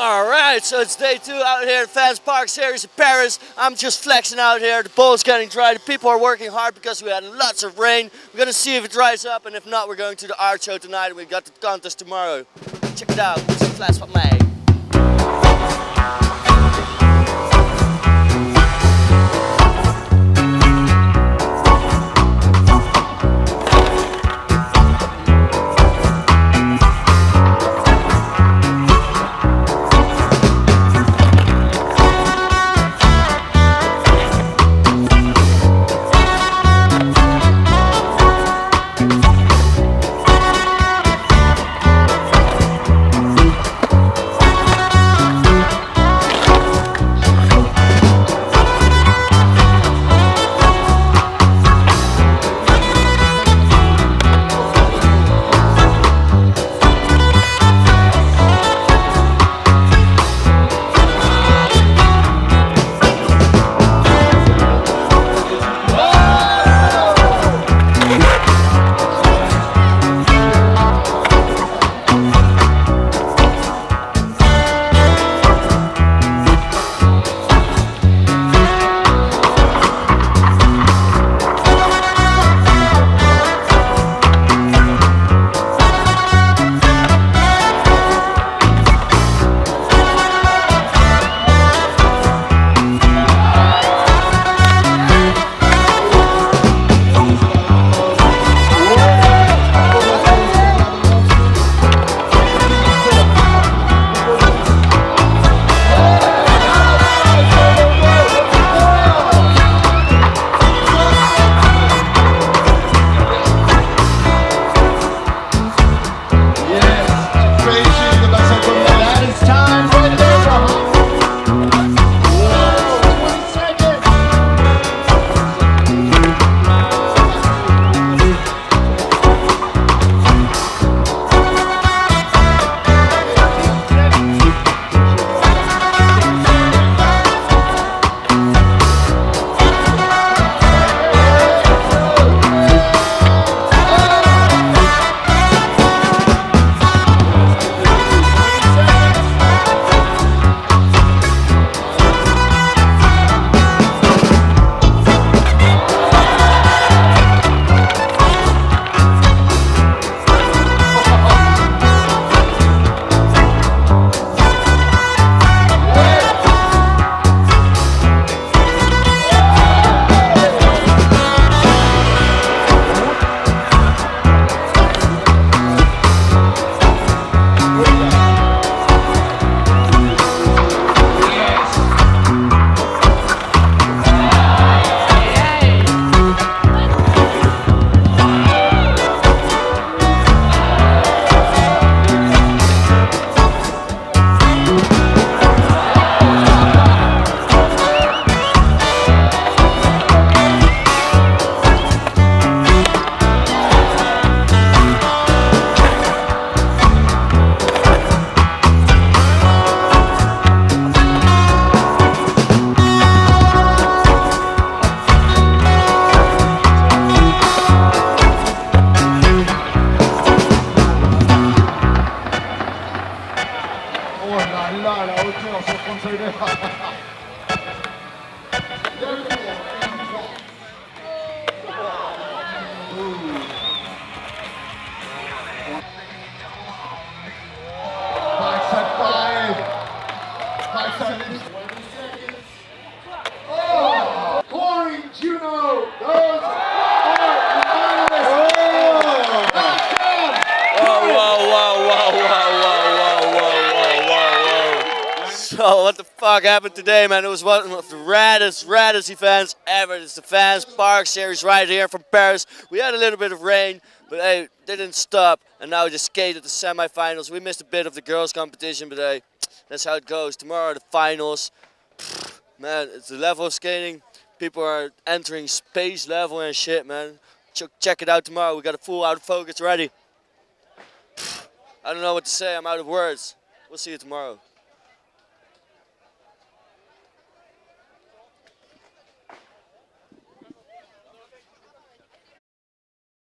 Alright, so it's day two out here at Vans Park Series in Paris. I'm just flexing out here. The pole's getting dry. The people are working hard because we had lots of rain. We're going to see if it dries up, and if not, we're going to the art show tonight and we've got the contest tomorrow. Check it out. It's a flash for me. La hauteur sur le conseil . Oh, what the fuck happened today, man? It was one of the raddest events ever. It's the Vans Park Series right here from Paris. We had a little bit of rain, but hey, they didn't stop. And now we just skated the semifinals. We missed a bit of the girls' competition, but hey, that's how it goes. Tomorrow, the finals. Man, it's the level of skating. People are entering space level and shit, man. Check it out tomorrow. We got a full out of focus ready. I don't know what to say. I'm out of words. We'll see you tomorrow.